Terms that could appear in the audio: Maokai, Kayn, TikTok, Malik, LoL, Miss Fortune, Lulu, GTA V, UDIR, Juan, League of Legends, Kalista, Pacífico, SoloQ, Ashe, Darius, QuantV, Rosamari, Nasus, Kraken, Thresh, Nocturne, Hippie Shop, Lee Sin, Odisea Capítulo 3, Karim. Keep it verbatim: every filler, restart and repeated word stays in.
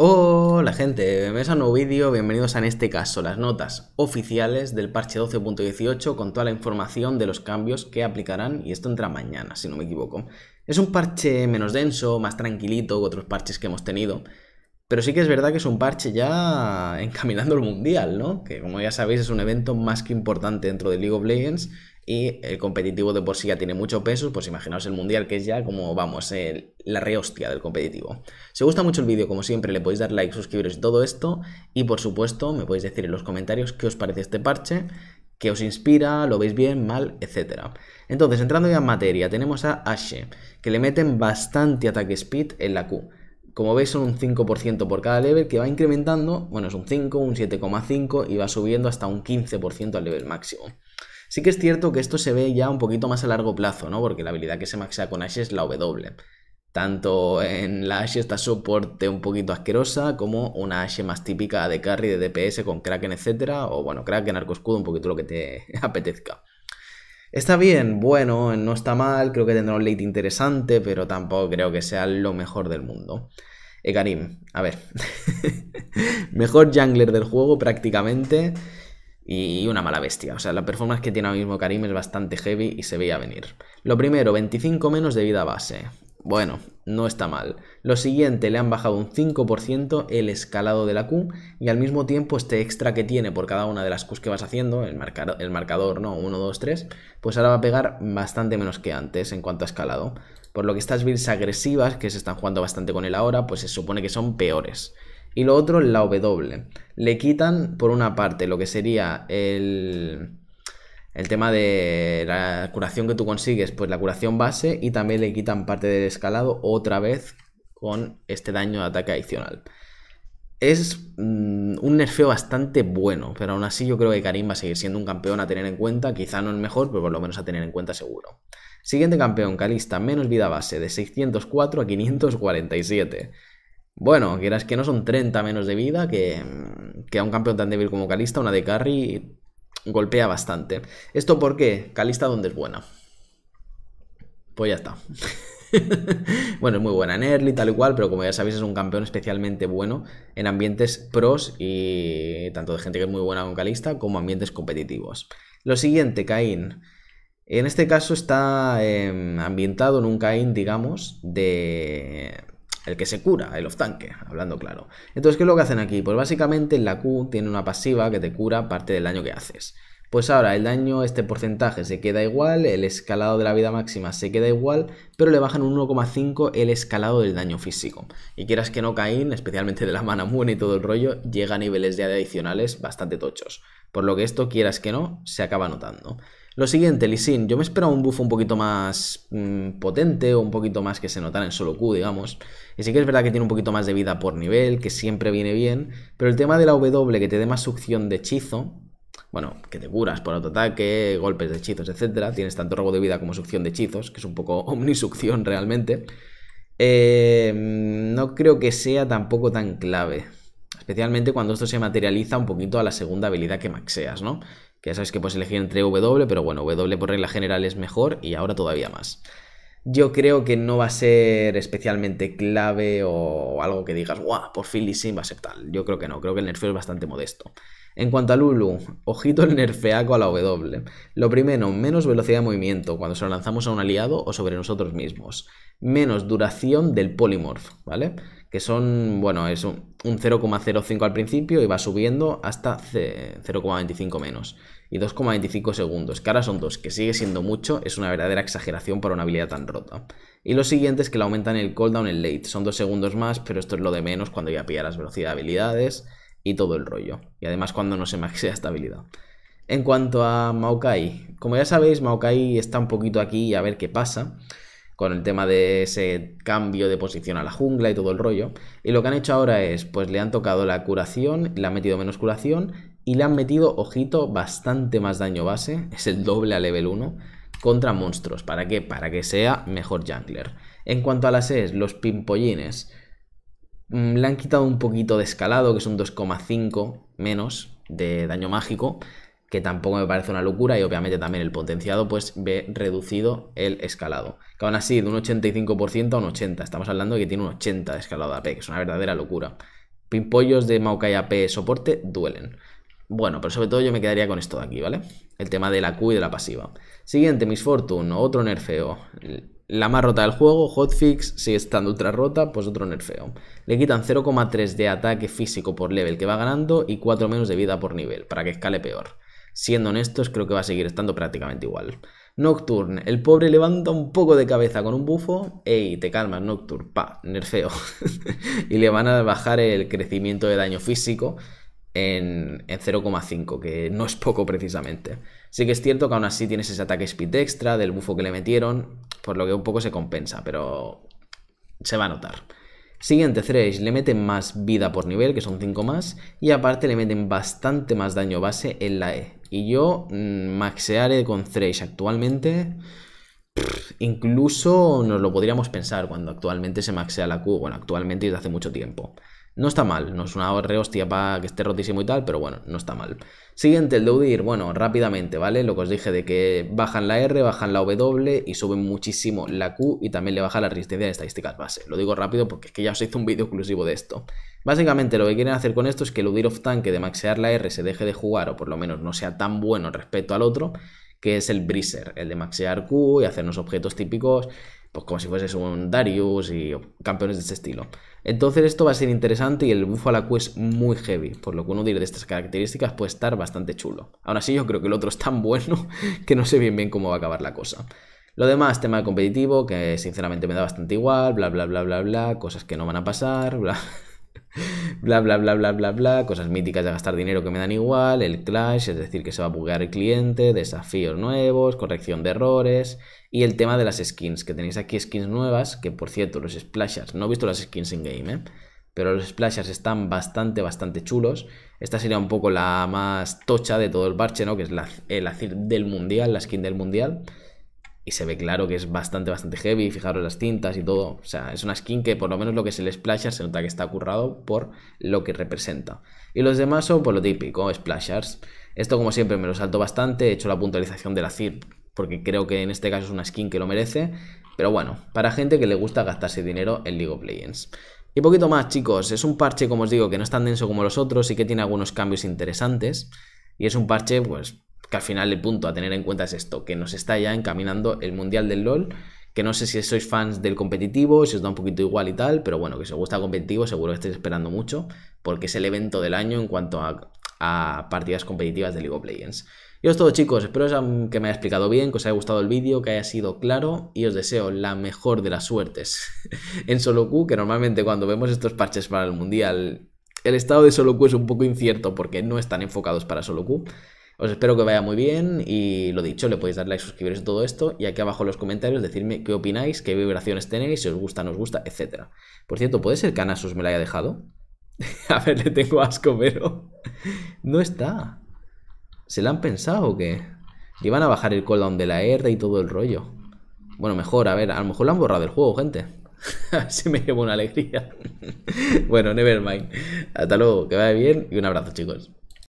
Hola gente, bienvenidos a un nuevo vídeo, bienvenidos a en este caso las notas oficiales del parche doce punto dieciocho con toda la información de los cambios que aplicarán, y esto entra mañana si no me equivoco. Es un parche menos denso, más tranquilito que otros parches que hemos tenido, pero sí que es verdad que es un parche ya encaminando el mundial, ¿no? Que como ya sabéis es un evento más que importante dentro de League of Legends y el competitivo de por sí ya tiene mucho peso, pues imaginaos el mundial, que es ya como, vamos, el, la rehostia del competitivo. Si os gusta mucho el vídeo, como siempre, le podéis dar like, suscribiros y todo esto, y por supuesto me podéis decir en los comentarios qué os parece este parche, qué os inspira, lo veis bien, mal, etcétera. Entonces, entrando ya en materia, tenemos a Ashe, que le meten bastante ataque speed en la Q. Como veis son un cinco por ciento por cada level que va incrementando, bueno es un cinco, un siete coma cinco y va subiendo hasta un quince por ciento al level máximo. Sí que es cierto que esto se ve ya un poquito más a largo plazo, ¿no? Porque la habilidad que se maxea con Ashe es la W. Tanto en la Ashe está soporte un poquito asquerosa como una Ashe más típica de carry, de D P S con Kraken, etcétera. O bueno, Kraken, arco escudo, un poquito lo que te apetezca. Está bien, bueno, no está mal, creo que tendrá un late interesante, pero tampoco creo que sea lo mejor del mundo. Eh, Karim, a ver, mejor jungler del juego prácticamente y una mala bestia. O sea, la performance que tiene ahora mismo Karim es bastante heavy y se veía venir. Lo primero, veinticinco menos de vida base. Bueno, no está mal. Lo siguiente, le han bajado un cinco por ciento el escalado de la Q y al mismo tiempo este extra que tiene por cada una de las Qs que vas haciendo, el, marca, el marcador, ¿no? uno, dos, tres, pues ahora va a pegar bastante menos que antes en cuanto a escalado. Por lo que estas builds agresivas, que se están jugando bastante con él ahora, pues se supone que son peores. Y lo otro, la W. Le quitan, por una parte, lo que sería el... El tema de la curación que tú consigues, pues la curación base, y también le quitan parte del escalado otra vez con este daño de ataque adicional. Es mmm, un nerfeo bastante bueno, pero aún así yo creo que Karim va a seguir siendo un campeón a tener en cuenta. Quizá no el mejor, pero por lo menos a tener en cuenta seguro. Siguiente campeón, Kalista, menos vida base de seiscientos cuatro a quinientos cuarenta y siete. Bueno, quieras que no son treinta menos de vida, que, que a un campeón tan débil como Kalista, una de carry... golpea bastante. ¿Esto por qué? Kalista, ¿dónde es buena? Pues ya está. Bueno, es muy buena en early, tal y cual, pero como ya sabéis es un campeón especialmente bueno en ambientes pros, y tanto de gente que es muy buena con Kalista como ambientes competitivos. Lo siguiente, Kayn. En este caso está eh, ambientado en un Kayn, digamos, de... el que se cura, el off-tanque, hablando claro. Entonces, ¿qué es lo que hacen aquí? Pues básicamente la Q tiene una pasiva que te cura parte del daño que haces. Pues ahora el daño, este porcentaje se queda igual, el escalado de la vida máxima se queda igual, pero le bajan un uno coma cinco el escalado del daño físico. Y quieras que no, Kayn, especialmente de la mana buena y todo el rollo, llega a niveles de A D adicionales bastante tochos. Por lo que esto, quieras que no, se acaba notando. Lo siguiente, Lee Sin. Yo me esperaba un buff un poquito más mmm, potente, o un poquito más que se notara en SoloQ, digamos. Y sí que es verdad que tiene un poquito más de vida por nivel, que siempre viene bien, pero el tema de la W que te dé más succión de hechizo, bueno, que te curas por autoataque, golpes de hechizos, etcétera, tienes tanto robo de vida como succión de hechizos, que es un poco omnisucción realmente, eh, no creo que sea tampoco tan clave. Especialmente cuando esto se materializa un poquito a la segunda habilidad que maxeas, ¿no? Que ya sabes que puedes elegir entre W, pero bueno, W por regla general es mejor y ahora todavía más. Yo creo que no va a ser especialmente clave o algo que digas, ¡guau! Por fin Lee Sin va a ser tal. Yo creo que no, creo que el nerfeo es bastante modesto. En cuanto a Lulu, ojito el nerfeaco a la W. Lo primero, menos velocidad de movimiento cuando se lo lanzamos a un aliado o sobre nosotros mismos. Menos duración del polymorph, ¿vale? Que son, bueno, es un, un cero coma cero cinco al principio y va subiendo hasta cero coma veinticinco menos. Y dos coma veinticinco segundos, que ahora son dos, que sigue siendo mucho, es una verdadera exageración para una habilidad tan rota. Y lo siguiente es que le aumentan el cooldown en late, son dos segundos más, pero esto es lo de menos cuando ya pillarás velocidad de habilidades y todo el rollo. Y además cuando no se maxea esta habilidad. En cuanto a Maokai, como ya sabéis, Maokai está un poquito aquí a ver qué pasa con el tema de ese cambio de posición a la jungla y todo el rollo. Y lo que han hecho ahora es, pues le han tocado la curación, le han metido menos curación y le han metido, ojito, bastante más daño base, es el doble a level uno, contra monstruos. ¿Para qué? Para que sea mejor jungler. En cuanto a las E S, los pimpollines, le han quitado un poquito de escalado, que es un dos coma cinco menos de daño mágico, que tampoco me parece una locura, y obviamente también el potenciado pues ve reducido el escalado. Que aún así de un ochenta y cinco por ciento a un ochenta por ciento, estamos hablando de que tiene un ochenta por ciento de escalado de A P, que es una verdadera locura. Pimpollos de Maokai A P soporte duelen. Bueno, pero sobre todo yo me quedaría con esto de aquí, ¿vale? El tema de la Q y de la pasiva. Siguiente, Miss Fortune, otro nerfeo. La más rota del juego, hotfix, sigue estando ultra rota, pues otro nerfeo. Le quitan cero coma tres de ataque físico por level que va ganando y cuatro menos de vida por nivel, para que escale peor. Siendo honestos, creo que va a seguir estando prácticamente igual. Nocturne, el pobre levanta un poco de cabeza con un bufo. Ey, te calmas, Nocturne, pa, nerfeo. Y le van a bajar el crecimiento de daño físico en, en cero coma cinco, que no es poco precisamente. Sí que es cierto que aún así tienes ese ataque speed extra del bufo que le metieron, por lo que un poco se compensa, pero se va a notar. Siguiente, Thresh, le meten más vida por nivel, que son cinco más, y aparte le meten bastante más daño base en la E. Y yo mmm, maxearé con Thresh actualmente. Pff, incluso nos lo podríamos pensar cuando actualmente se maxea la Q. Bueno, actualmente desde hace mucho tiempo. No está mal, no es una re hostia para que esté rotísimo y tal, pero bueno, no está mal. Siguiente, el de U D I R, bueno, rápidamente, ¿vale? Lo que os dije de que bajan la R, bajan la W y suben muchísimo la Q y también le baja la resistencia de estadísticas base. Lo digo rápido porque es que ya os hice un vídeo exclusivo de esto. Básicamente lo que quieren hacer con esto es que el U D I R off tanque de maxear la R se deje de jugar o por lo menos no sea tan bueno respecto al otro, que es el Breezer, el de maxear Q y hacernos objetos típicos, pues como si fueses un Darius y campeones de este estilo. Entonces esto va a ser interesante y el buff a la Q es muy heavy, por lo que uno de estas características puede estar bastante chulo. Ahora sí, yo creo que el otro es tan bueno que no sé bien bien cómo va a acabar la cosa. Lo demás, tema competitivo, que sinceramente me da bastante igual, bla bla bla bla bla, cosas que no van a pasar, bla... Bla, bla, bla, bla, bla, bla, cosas míticas de gastar dinero que me dan igual, el clash, es decir, que se va a buguear el cliente, desafíos nuevos, corrección de errores y el tema de las skins, que tenéis aquí skins nuevas, que por cierto, los splashers, no he visto las skins en game, ¿eh? Pero los splashers están bastante, bastante chulos. Esta sería un poco la más tocha de todo el parche, ¿no? Que es la, eh, la del mundial, la skin del mundial. Y se ve claro que es bastante, bastante heavy. Fijaros las cintas y todo. O sea, es una skin que por lo menos lo que es el Splasher se nota que está currado por lo que representa. Y los demás son por lo típico, Splashers. Esto como siempre me lo salto bastante. He hecho la puntualización de la C I R porque creo que en este caso es una skin que lo merece. Pero bueno, para gente que le gusta gastarse dinero en League of Legends. Y poquito más, chicos. Es un parche, como os digo, que no es tan denso como los otros. Sí que tiene algunos cambios interesantes. Y es un parche, pues... que al final el punto a tener en cuenta es esto, que nos está ya encaminando el mundial del LoL, que no sé si sois fans del competitivo, si os da un poquito igual y tal, pero bueno, que si os gusta el competitivo seguro que estáis esperando mucho, porque es el evento del año en cuanto a, a partidas competitivas de League of Legends. Y es todo, chicos, espero que me haya explicado bien, que os haya gustado el vídeo, que haya sido claro, y os deseo la mejor de las suertes en SoloQ, que normalmente cuando vemos estos parches para el mundial, el estado de SoloQ es un poco incierto porque no están enfocados para SoloQ. Os espero que vaya muy bien y lo dicho, le podéis dar like, suscribiros a todo esto y aquí abajo en los comentarios decirme qué opináis, qué vibraciones tenéis, si os gusta, no os gusta, etcétera. Por cierto, ¿puede ser que a Nasus me la haya dejado? A ver, le tengo asco, pero... no está. ¿Se la han pensado o qué? Y van a bajar el cooldown de la R y todo el rollo. Bueno, mejor, a ver, a lo mejor lo han borrado del juego, gente. Así me llevo una alegría. Bueno, never mind. Hasta luego, que vaya bien y un abrazo, chicos.